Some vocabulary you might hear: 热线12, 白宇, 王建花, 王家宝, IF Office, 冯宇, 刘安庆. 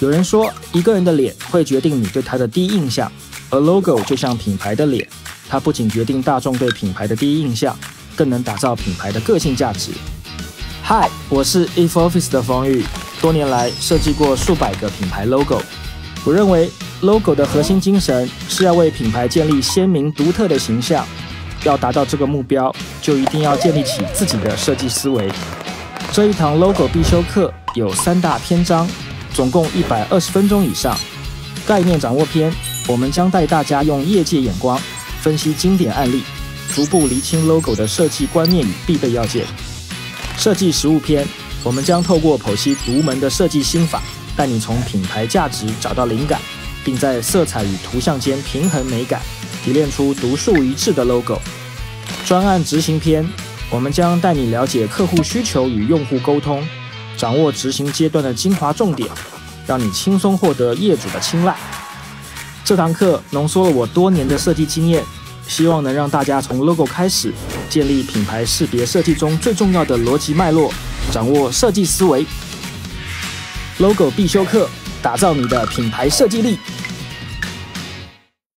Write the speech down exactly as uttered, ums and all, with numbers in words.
有人说，一个人的脸会决定你对他的第一印象，而 logo 就像品牌的脸，它不仅决定大众对品牌的第一印象，更能打造品牌的个性价值。嗨，我是 I F Office 的冯宇，多年来设计过数百个品牌 logo。我认为 logo 的核心精神是要为品牌建立鲜明独特的形象。要达到这个目标，就一定要建立起自己的设计思维。这一堂 logo 必修课有三大篇章，总共一百二十分钟以上。概念掌握篇，我们将带大家用业界眼光分析经典案例，逐步厘清 logo 的设计观念与必备要件。设计实务篇，我们将透过剖析独门的设计心法，带你从品牌价值找到灵感，并在色彩与图像间平衡美感。提炼出独树一帜的 logo。 专案执行篇，我们将带你了解客户需求与用户沟通，掌握执行阶段的精华重点，让你轻松获得业主的青睐。这堂课浓缩了我多年的设计经验，希望能让大家从 logo 开始，建立品牌识别设计中最重要的逻辑脉络，掌握设计思维。logo 必修课，打造你的品牌设计力。